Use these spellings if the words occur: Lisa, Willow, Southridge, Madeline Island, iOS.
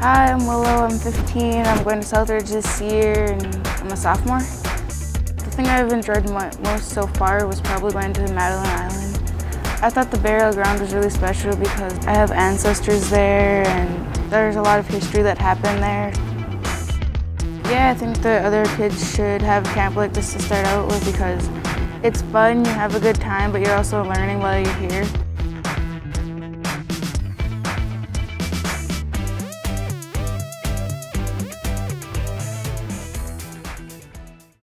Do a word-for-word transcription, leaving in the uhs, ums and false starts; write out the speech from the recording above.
Hi, I'm Willow, I'm fifteen, I'm going to Southridge this year, and I'm a sophomore. The thing I've enjoyed most so far was probably going to Madeline Island. I thought the burial ground was really special because I have ancestors there, and there's a lot of history that happened there. Yeah, I think the other kids should have camp like this to start out with because it's fun, you have a good time, but you're also learning while you're here.